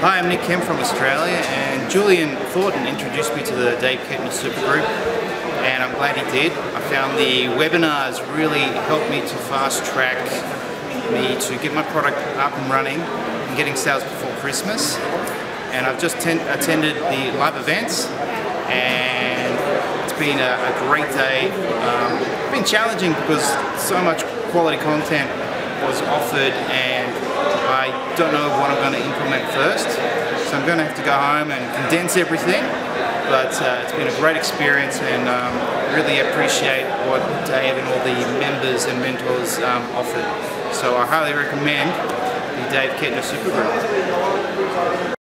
Hi, I'm Nick Kemp from Australia, and Julian Thornton introduced me to the Dave Kettner Supergroup, and I'm glad he did. I found the webinars really helped me to fast track me to get my product up and running and getting sales before Christmas. And I've just attended the live events, and it's been a great day. It's been challenging because so much quality content was offered, and I don't know what I'm going to implement first, so I'm going to have to go home and condense everything, but it's been a great experience, and really appreciate what Dave and all the members and mentors offered. So I highly recommend the Dave Kettner Supergroup.